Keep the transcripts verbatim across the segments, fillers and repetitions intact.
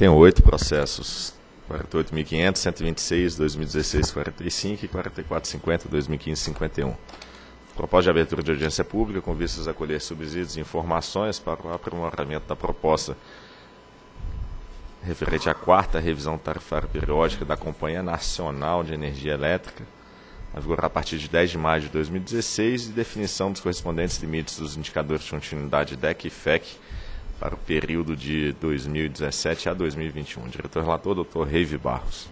Tem oito processos, quarenta e oito mil e quinhentos, cento e vinte e seis, dois mil e dezesseis, quarenta e cinco e quarenta e quatro mil e cinquenta, dois mil e quinze, cinquenta e um. Proposta de abertura de audiência pública com vistas a colher subsídios e informações para o aprimoramento da proposta referente à quarta revisão tarifária periódica da Companhia Nacional de Energia Elétrica, a vigorar a partir de dez de maio de dois mil e dezesseis, e definição dos correspondentes limites dos indicadores de continuidade D E C e F E C para o período de dois mil e dezessete a dois mil e vinte e um. Diretor relator, doutor Reive Barros.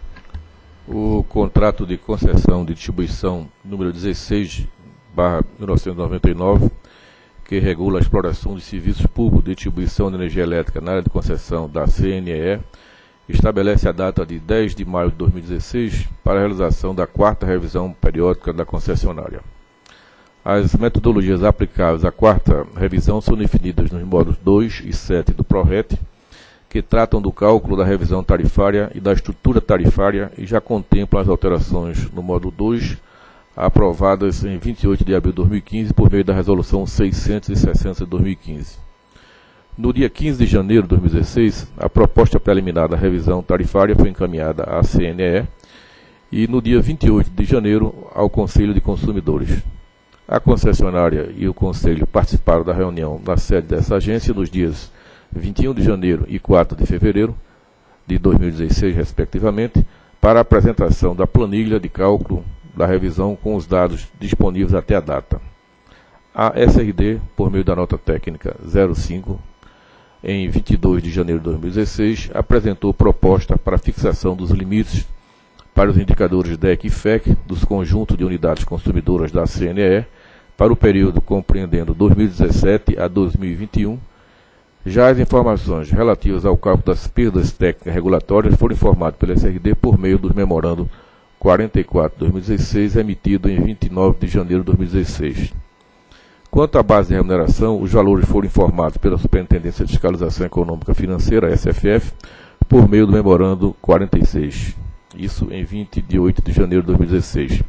O contrato de concessão de distribuição número dezesseis barra mil novecentos e noventa e nove, que regula a exploração de serviços públicos de distribuição de energia elétrica na área de concessão da C N E E, estabelece a data de dez de maio de dois mil e dezesseis para a realização da quarta revisão periódica da concessionária. As metodologias aplicáveis à quarta revisão são definidas nos módulos dois e sete do PRORET, que tratam do cálculo da revisão tarifária e da estrutura tarifária e já contemplam as alterações no módulo dois, aprovadas em vinte e oito de abril de dois mil e quinze por meio da resolução seiscentos e sessenta de dois mil e quinze. No dia quinze de janeiro de dois mil e dezesseis, a proposta preliminar da revisão tarifária foi encaminhada à C N E E e, no dia vinte e oito de janeiro, ao Conselho de Consumidores. A concessionária e o Conselho participaram da reunião na sede dessa agência nos dias vinte e um de janeiro e quatro de fevereiro de dois mil e dezesseis, respectivamente, para a apresentação da planilha de cálculo da revisão com os dados disponíveis até a data. A S R D, por meio da nota técnica zero cinco, em vinte e dois de janeiro de dois mil e dezesseis, apresentou proposta para fixação dos limites para os indicadores D E C e F E C dos conjuntos de unidades consumidoras da C N E E para o período compreendendo dois mil e dezessete a dois mil e vinte e um. Já as informações relativas ao cálculo das perdas técnicas regulatórias foram informadas pela S R D por meio do memorando quarenta e quatro barra dois mil e dezesseis, emitido em vinte e nove de janeiro de dois mil e dezesseis. Quanto à base de remuneração, os valores foram informados pela Superintendência de Fiscalização Econômica Financeira, S F F, por meio do memorando quarenta e seis, isso em vinte e oito de janeiro de dois mil e dezesseis.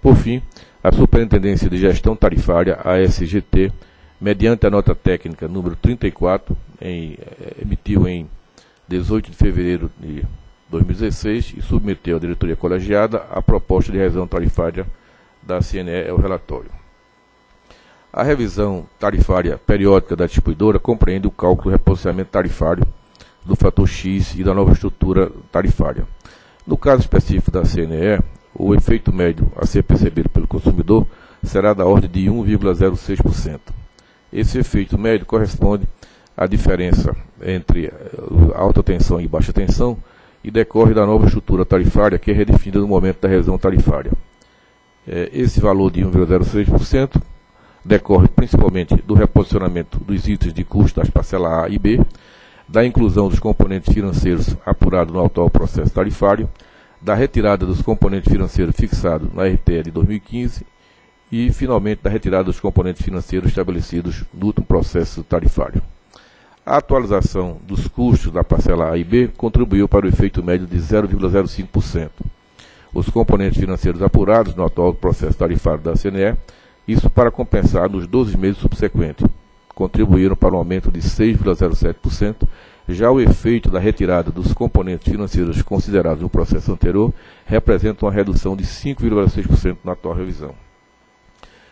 Por fim, a Superintendência de Gestão Tarifária, a S G T, mediante a nota técnica número trinta e quatro, em, emitiu em dezoito de fevereiro de dois mil e dezesseis e submeteu à diretoria colegiada a proposta de revisão tarifária da C N E E ao relatório. A revisão tarifária periódica da distribuidora compreende o cálculo do reposicionamento tarifário do fator X e da nova estrutura tarifária. No caso específico da C N E E, o efeito médio a ser percebido pelo consumidor será da ordem de um vírgula zero seis por cento. Esse efeito médio corresponde à diferença entre alta tensão e baixa tensão e decorre da nova estrutura tarifária que é redefinida no momento da revisão tarifária. Esse valor de um vírgula zero seis por cento decorre principalmente do reposicionamento dos itens de custo das parcelas A e B, da inclusão dos componentes financeiros apurados no atual processo tarifário, da retirada dos componentes financeiros fixados na R T E de dois mil e quinze e, finalmente, da retirada dos componentes financeiros estabelecidos no último processo tarifário. A atualização dos custos da parcela A e B contribuiu para o efeito médio de zero vírgula zero cinco por cento. Os componentes financeiros apurados no atual processo tarifário da C N E E, isso para compensar nos doze meses subsequentes, contribuíram para um aumento de seis vírgula zero sete por cento, já o efeito da retirada dos componentes financeiros considerados no processo anterior representa uma redução de cinco vírgula seis por cento na atual revisão.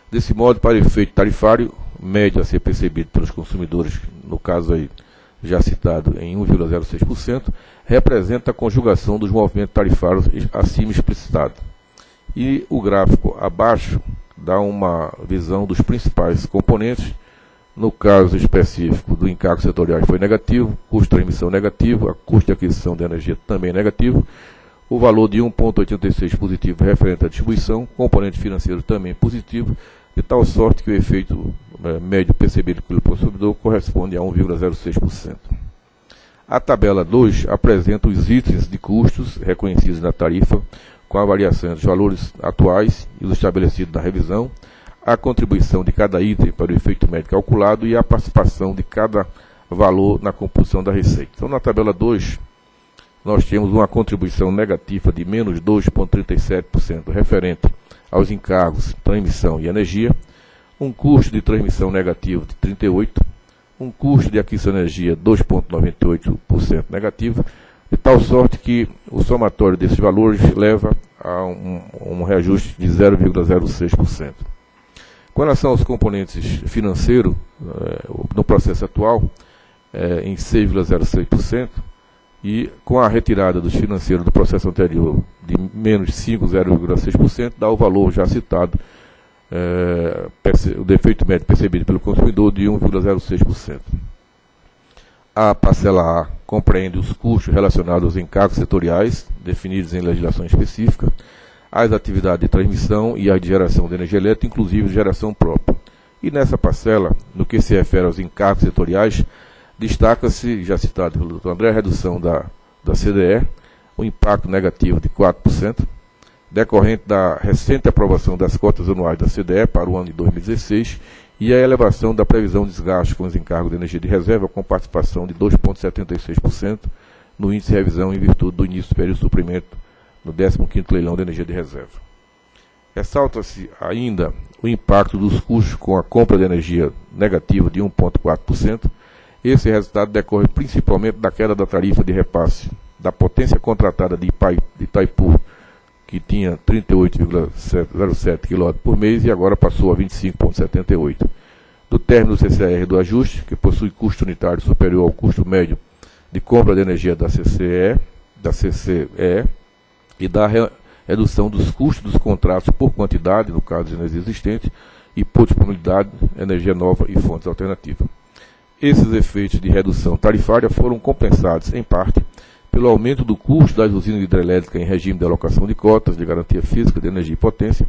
Desse modo, para o efeito tarifário, médio a ser percebido pelos consumidores, no caso aí já citado em um vírgula zero seis por cento, representa a conjugação dos movimentos tarifários acima explicitado. E o gráfico abaixo dá uma visão dos principais componentes. No caso específico do encargo setorial foi negativo, custo de emissão negativo, a custo de aquisição de energia também negativo, o valor de um vírgula oitenta e seis positivo referente à distribuição, componente financeiro também positivo, de tal sorte que o efeito médio percebido pelo consumidor corresponde a um vírgula zero seis por cento. A tabela dois apresenta os itens de custos reconhecidos na tarifa, com a variação dos valores atuais e os estabelecidos na revisão, a contribuição de cada item para o efeito médio calculado e a participação de cada valor na composição da receita. Então, na tabela dois, nós temos uma contribuição negativa de menos dois vírgula trinta e sete por cento referente aos encargos, transmissão e energia, um custo de transmissão negativo de trinta e oito por cento, um custo de aquisição de energia dois vírgula noventa e oito por cento negativo, de tal sorte que o somatório desses valores leva a um, um reajuste de zero vírgula zero seis por cento. Com relação aos componentes financeiros, no processo atual, é, em seis vírgula zero seis por cento, e com a retirada dos financeiros do processo anterior de menos cinco vírgula zero seis por cento, dá o valor já citado, é, o defeito médio percebido pelo consumidor de um vírgula zero seis por cento. A parcela A compreende os custos relacionados aos encargos setoriais, definidos em legislação específica, as atividades de transmissão e as de geração de energia elétrica, inclusive de geração própria. E nessa parcela, no que se refere aos encargos setoriais, destaca-se, já citado pelo doutor André, a redução da, da C D E, o impacto negativo de quatro por cento, decorrente da recente aprovação das cotas anuais da C D E para o ano de dois mil e dezesseis e a elevação da previsão de desgaste com os encargos de energia de reserva com participação de dois vírgula setenta e seis por cento no índice de revisão em virtude do início do período de suprimento no décimo quinto leilão de energia de reserva. Ressalta-se ainda o impacto dos custos com a compra de energia negativa de um vírgula quatro por cento. Esse resultado decorre principalmente da queda da tarifa de repasse da potência contratada de Itaipu, que tinha trinta e oito vírgula zero sete quilowatts por mês e agora passou a vinte e cinco vírgula setenta e oito. Do término do C C R do ajuste, que possui custo unitário superior ao custo médio de compra de energia da C C E, da C C E e da re redução dos custos dos contratos por quantidade, no caso de energia existente, e por disponibilidade, energia nova e fontes alternativas. Esses efeitos de redução tarifária foram compensados, em parte, pelo aumento do custo das usinas hidrelétricas em regime de alocação de cotas de garantia física de energia e potência,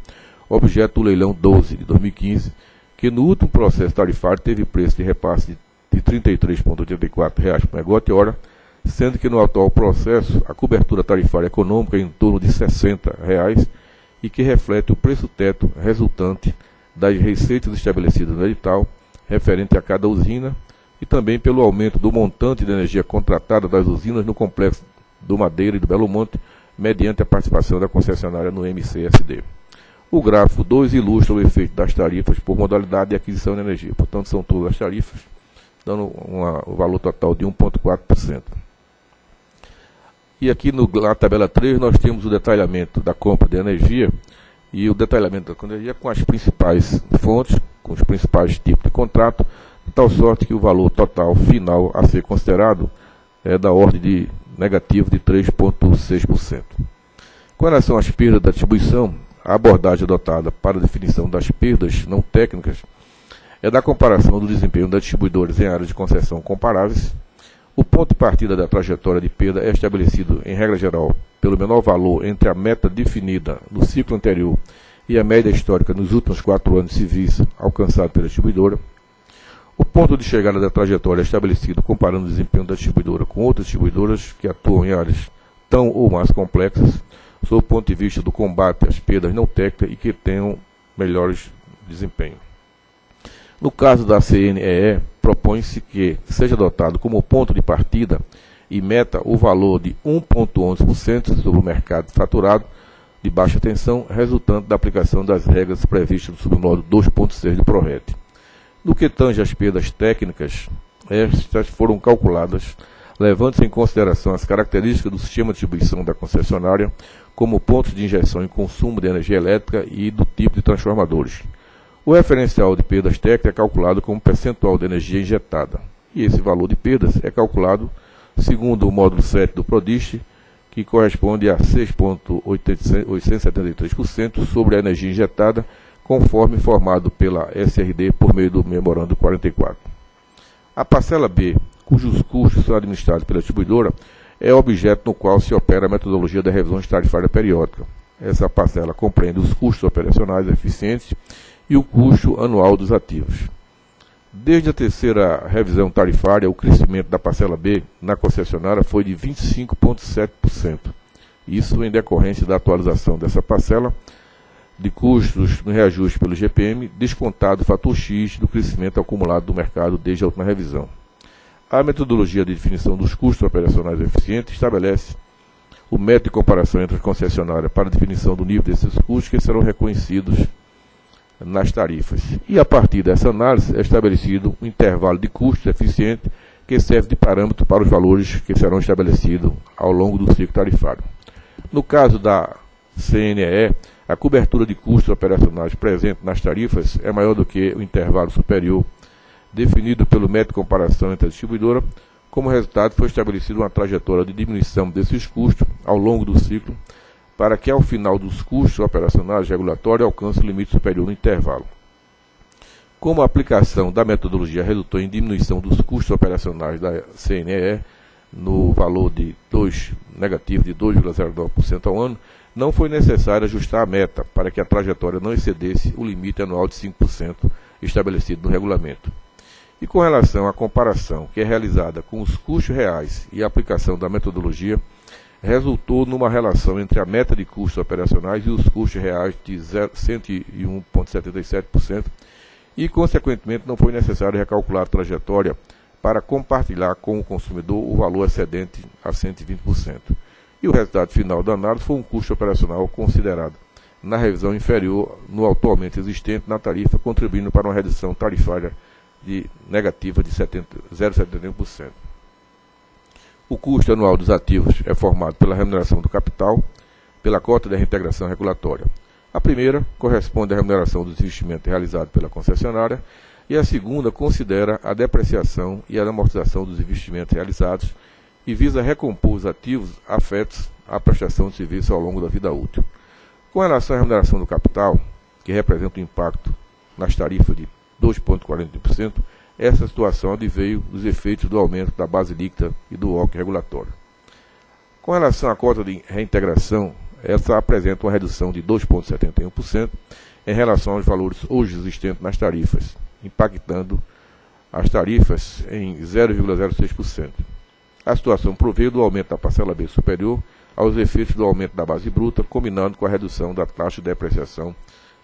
objeto do leilão doze de dois mil e quinze, que no último processo tarifário teve preço de repasse de trinta e três vírgula oitenta e quatro reais por megawatt-hora, sendo que no atual processo a cobertura tarifária econômica é em torno de sessenta reais e que reflete o preço teto resultante das receitas estabelecidas no edital, referente a cada usina, e também pelo aumento do montante de energia contratada das usinas no complexo do Madeira e do Belo Monte, mediante a participação da concessionária no M C S D. O gráfico dois ilustra o efeito das tarifas por modalidade de aquisição de energia. Portanto, são todas as tarifas, dando uma, um valor total de um vírgula quatro por cento. E aqui no, na tabela três nós temos o detalhamento da compra de energia, e o detalhamento da compra de energia com as principais fontes, com os principais tipos de contrato, de tal sorte que o valor total final a ser considerado é da ordem de negativo de três vírgula seis por cento. Com relação às perdas da distribuição, a abordagem adotada para a definição das perdas não técnicas é da comparação do desempenho das distribuidoras em áreas de concessão comparáveis. O ponto de partida da trajetória de perda é estabelecido, em regra geral, pelo menor valor entre a meta definida no ciclo anterior e a média histórica nos últimos quatro anos civis alcançada pela distribuidora. O ponto de chegada da trajetória é estabelecido comparando o desempenho da distribuidora com outras distribuidoras que atuam em áreas tão ou mais complexas, sob o ponto de vista do combate às perdas não técnicas e que tenham melhores desempenho. No caso da C N E E, propõe-se que seja adotado como ponto de partida e meta o valor de um vírgula onze por cento sobre o mercado faturado de baixa tensão, resultante da aplicação das regras previstas no submódulo dois ponto seis do PRORET. No que tange às perdas técnicas, estas foram calculadas, levando-se em consideração as características do sistema de distribuição da concessionária, como pontos de injeção e consumo de energia elétrica e do tipo de transformadores. O referencial de perdas técnicas é calculado como percentual de energia injetada, e esse valor de perdas é calculado segundo o módulo sete do PRODIST, que corresponde a seis vírgula oitocentos e setenta e três por cento sobre a energia injetada, conforme informado pela S R D por meio do memorando quarenta e quatro. A parcela B, cujos custos são administrados pela distribuidora, é o objeto no qual se opera a metodologia da revisão tarifária periódica. Essa parcela compreende os custos operacionais eficientes e o custo anual dos ativos. Desde a terceira revisão tarifária, o crescimento da parcela B na concessionária foi de vinte e cinco vírgula sete por cento. Isso em decorrência da atualização dessa parcela de custos no reajuste pelo G P M, descontado o fator X do crescimento acumulado do mercado desde a última revisão. A metodologia de definição dos custos operacionais eficientes estabelece o método de comparação entre as concessionárias para a definição do nível desses custos que serão reconhecidos nas tarifas. E a partir dessa análise é estabelecido um intervalo de custos eficiente que serve de parâmetro para os valores que serão estabelecidos ao longo do ciclo tarifário. No caso da C N E E, a cobertura de custos operacionais presente nas tarifas é maior do que o intervalo superior definido pelo método de comparação entre a distribuidora. Como resultado, foi estabelecida uma trajetória de diminuição desses custos ao longo do ciclo, para que ao final dos custos operacionais regulatórios alcance o limite superior no intervalo. Como a aplicação da metodologia resultou em diminuição dos custos operacionais da C N E E no valor de dois, negativo de dois vírgula zero nove por cento ao ano, não foi necessário ajustar a meta para que a trajetória não excedesse o limite anual de cinco por cento estabelecido no regulamento. E com relação à comparação que é realizada com os custos reais e a aplicação da metodologia, resultou numa relação entre a meta de custos operacionais e os custos reais de cento e um vírgula setenta e sete por cento e, consequentemente, não foi necessário recalcular a trajetória para compartilhar com o consumidor o valor excedente a cento e vinte por cento. E o resultado final da análise foi um custo operacional considerado na revisão inferior no atualmente existente na tarifa, contribuindo para uma redução tarifária de negativa de zero vírgula setenta e um por cento. O custo anual dos ativos é formado pela remuneração do capital, pela cota de reintegração regulatória. A primeira corresponde à remuneração dos investimentos realizados pela concessionária e a segunda considera a depreciação e a amortização dos investimentos realizados e visa recompor os ativos afetos à prestação de serviço ao longo da vida útil. Com relação à remuneração do capital, que representa o impacto nas tarifas de dois vírgula quarenta por cento, essa situação adveio dos efeitos do aumento da base líquida e do O C regulatório. Com relação à cota de reintegração, essa apresenta uma redução de dois vírgula setenta e um por cento em relação aos valores hoje existentes nas tarifas, impactando as tarifas em zero vírgula zero seis por cento. A situação proveio do aumento da parcela B superior aos efeitos do aumento da base bruta, combinando com a redução da taxa de depreciação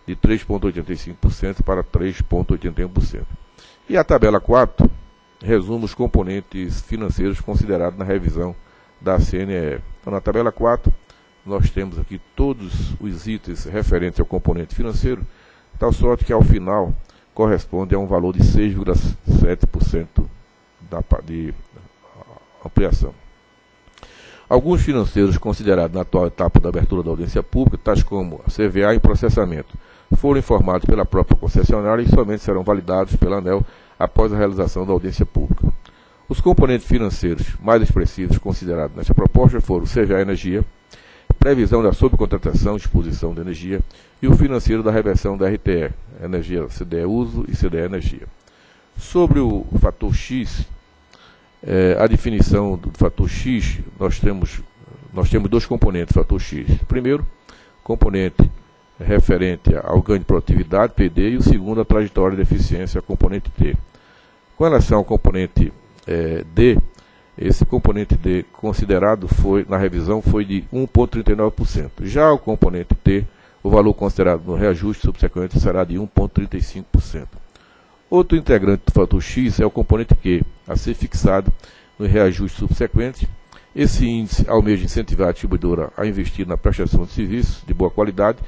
de três vírgula oitenta e cinco por cento para três vírgula oitenta e um por cento. E a tabela quatro resume os componentes financeiros considerados na revisão da C N E E. Então, na tabela quatro, nós temos aqui todos os itens referentes ao componente financeiro, tal sorte que ao final corresponde a um valor de seis vírgula sete por cento de ampliação. Alguns financeiros considerados na atual etapa da abertura da audiência pública, tais como a C V A em processamento, foram informados pela própria concessionária e somente serão validados pela ANEEL após a realização da audiência pública. Os componentes financeiros mais expressivos considerados nesta proposta foram o C V A Energia, previsão da subcontratação, exposição de energia e o financeiro da reversão da R T E, energia C D E Uso e C D E Energia. Sobre o fator X, é, a definição do fator X, nós temos, nós temos dois componentes do fator X. Primeiro, componente referente ao ganho de produtividade, P D, e o segundo, a trajetória de eficiência, componente T. Com relação ao componente é, D, esse componente D considerado foi, na revisão foi de um vírgula trinta e nove por cento. Já o componente T, o valor considerado no reajuste subsequente será de um vírgula trinta e cinco por cento. Outro integrante do fator X é o componente Q, a ser fixado no reajuste subsequente. Esse índice almeja incentivar a distribuidora a investir na prestação de serviços de boa qualidade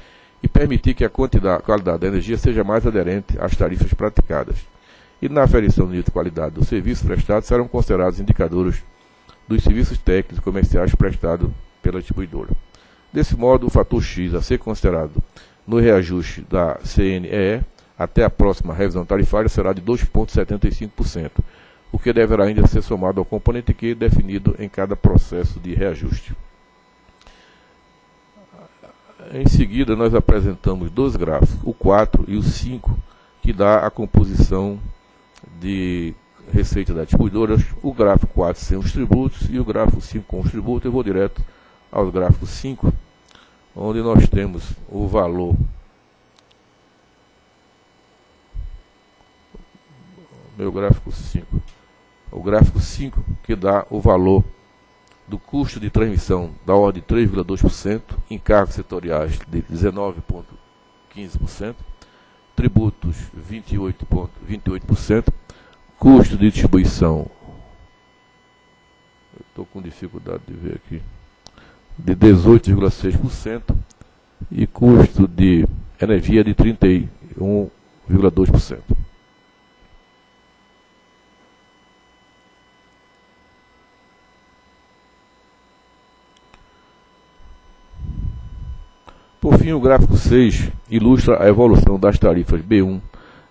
e permitir que a quantidade, qualidade da energia seja mais aderente às tarifas praticadas. E na aferição do nível de qualidade do serviço prestado serão considerados indicadores dos serviços técnicos e comerciais prestados pela distribuidora. Desse modo, o fator X a ser considerado no reajuste da C N E E até a próxima revisão tarifária será de dois vírgula setenta e cinco por cento, o que deverá ainda ser somado ao componente Q definido em cada processo de reajuste. Em seguida, nós apresentamos dois gráficos, o quatro e o cinco, que dá a composição de receita das distribuidoras, o gráfico quatro sem os tributos e o gráfico cinco com os tributos. Eu vou direto ao gráfico cinco, onde nós temos o valor meu gráfico cinco, o gráfico cinco que dá o valor do custo de transmissão da ordem de três vírgula dois por cento, encargos setoriais de dezenove vírgula quinze por cento, tributos vinte e oito vírgula vinte e oito por cento, custo de distribuição, eu estou com dificuldade de ver aqui, de dezoito vírgula seis por cento e custo de energia de trinta e um vírgula dois por cento. fim, o gráfico seis ilustra a evolução das tarifas B um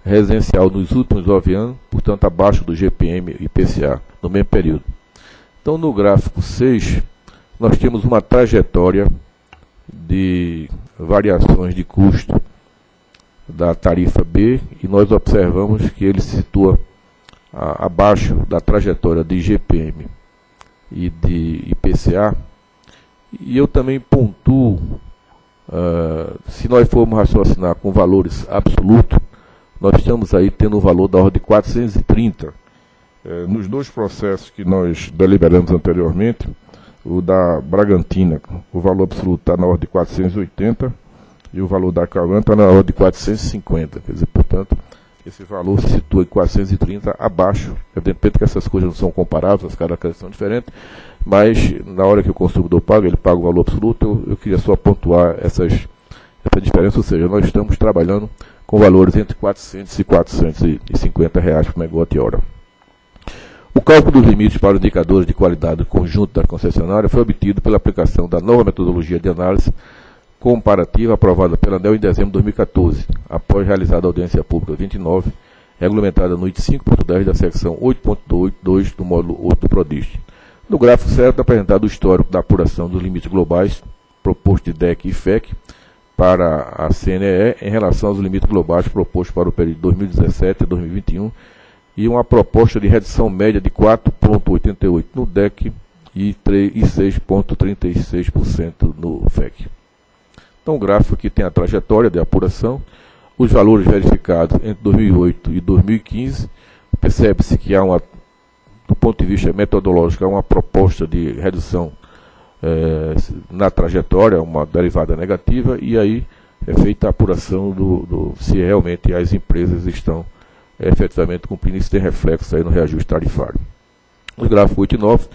residencial nos últimos nove anos, portanto abaixo do G P M e I P C A no mesmo período. Então, no gráfico seis, nós temos uma trajetória de variações de custo da tarifa B e nós observamos que ele se situa a, abaixo da trajetória de G P M e de I P C A. E eu também pontuo, uh, se nós formos raciocinar com valores absolutos, nós estamos aí tendo um valor da ordem de quatrocentos e trinta. É, nos dois processos que nós deliberamos anteriormente, o da Bragantina, o valor absoluto está na ordem de quatrocentos e oitenta e o valor da Cauã está na ordem de quatrocentos e cinquenta. Quer dizer, portanto, esse valor se situa em quatrocentos e trinta abaixo. Evidentemente que essas coisas não são comparáveis, as características são diferentes, mas na hora que o consumidor paga, ele paga o valor absoluto. Eu, eu queria só pontuar essas, essa diferença, ou seja, nós estamos trabalhando com valores entre quatrocentos e quatrocentos e cinquenta reais por megawatt-hora. O cálculo dos limites para indicadores de qualidade do conjunto da concessionária foi obtido pela aplicação da nova metodologia de análise comparativa aprovada pela ANEEL em dezembro de dois mil e quatorze, após realizada a audiência pública vinte e nove, regulamentada no item cinco ponto dez da secção oito ponto dois do módulo oito do PRODIST. No gráfico certo, apresentado o histórico da apuração dos limites globais proposto de D E C e F E C para a C N E E em relação aos limites globais propostos para o período de dois mil e dezessete a dois mil e vinte e um, e uma proposta de redução média de quatro ponto oitenta e oito por cento no D E C e, e seis ponto trinta e seis por cento no F E C. Então, o gráfico aqui tem a trajetória de apuração, os valores verificados entre dois mil e oito e dois mil e quinze. Percebe-se que há, uma, do ponto de vista metodológico, há uma proposta de redução eh, na trajetória, uma derivada negativa, e aí é feita a apuração do, do, se realmente as empresas estão É, efetivamente cumprindo. Isso tem reflexo aí no reajuste tarifário. Nos gráficos oito e nove,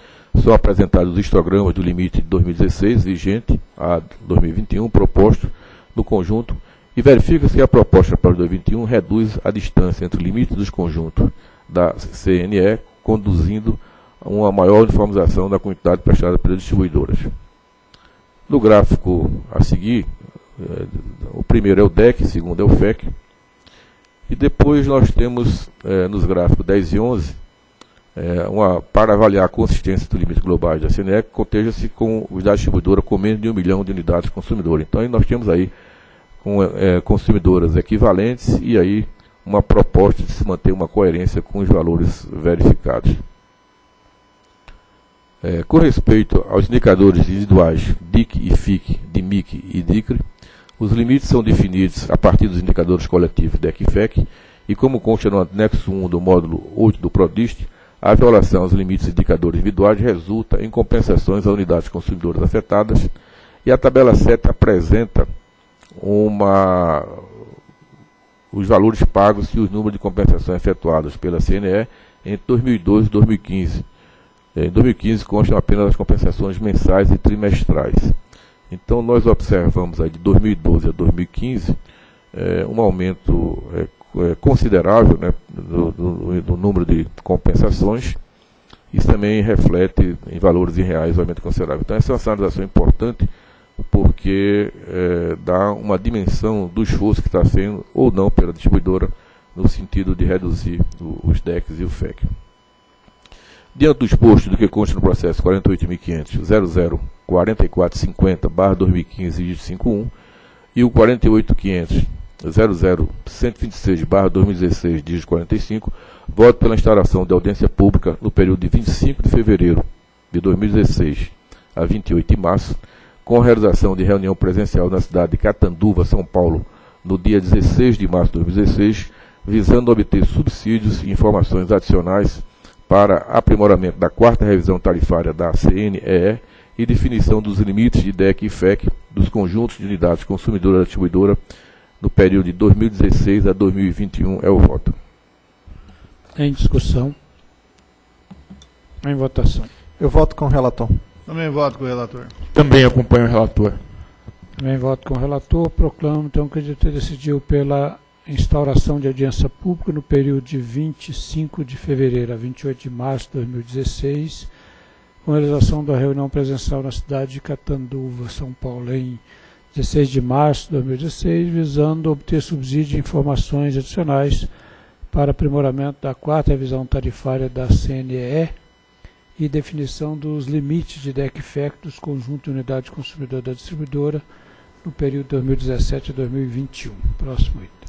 são apresentados os histogramas do limite de dois mil e dezesseis, vigente a dois mil e vinte e um, proposto no conjunto, e verifica-se que a proposta para dois mil e vinte e um reduz a distância entre o limite dos conjuntos da C N E, conduzindo a uma maior uniformização da quantidade prestada pelas distribuidoras. No gráfico a seguir, é, o primeiro é o D E C, o segundo é o F E C, e depois nós temos, eh, nos gráficos dez e onze, eh, uma, para avaliar a consistência dos limites globais da C N E, conteja-se com os da distribuidora com menos de um milhão de unidades consumidoras. Então, aí nós temos aí com, eh, consumidoras equivalentes e aí uma proposta de se manter uma coerência com os valores verificados. Eh, com respeito aos indicadores individuais D I C e F I C, de M I C e D I C R E, os limites são definidos a partir dos indicadores coletivos D E C e F E C, e como consta no anexo um do módulo oito do PRODIST, a violação aos limites indicadores individuais resulta em compensações a unidades consumidoras afetadas, e a tabela sete apresenta uma, os valores pagos e os números de compensações efetuadas pela C N E entre dois mil e doze e dois mil e quinze. Em dois mil e quinze constam apenas as compensações mensais e trimestrais. Então, nós observamos aí de dois mil e doze a dois mil e quinze é, um aumento é, é, considerável, né, do, do, do número de compensações. Isso também reflete em valores em reais, um aumento considerável. Então, essa é uma sinalização importante porque é, dá uma dimensão do esforço que está sendo, ou não, pela distribuidora, no sentido de reduzir o, os D E Cs e o F E C. Diante do exposto do que consta no processo quarenta e oito mil quinhentos ponto zero zero quatro quatro cinco zero barra dois mil e quinze cinquenta e um e o quarenta e oito mil quinhentos ponto zero zero cento e vinte e seis barra dois mil e dezesseis quarenta e cinco, voto pela instalação da audiência pública no período de vinte e cinco de fevereiro de dois mil e dezesseis a vinte e oito de março, com a realização de reunião presencial na cidade de Catanduva, São Paulo, no dia dezesseis de março de dois mil e dezesseis, visando obter subsídios e informações adicionais para aprimoramento da quarta revisão tarifária da C N E E e definição dos limites de D E C e F E C dos conjuntos de unidades consumidora e distribuidora no período de dois mil e dezesseis a dois mil e vinte e um. É o voto. Em discussão. Em votação. Eu voto com o relator. Também voto com o relator. Também acompanho o relator. Também voto com o relator. Proclamo, então, que o D T decidiu pela instauração de audiência pública no período de vinte e cinco de fevereiro a vinte e oito de março de dois mil e dezesseis, com a realização da reunião presencial na cidade de Catanduva, São Paulo, em dezesseis de março de dois mil e dezesseis, visando obter subsídio de informações adicionais para aprimoramento da quarta revisão tarifária da C N E E e definição dos limites de D E C e F E C dos conjuntos de unidade consumidor da distribuidora no período dois mil e dezessete a dois mil e vinte e um. Próximo item.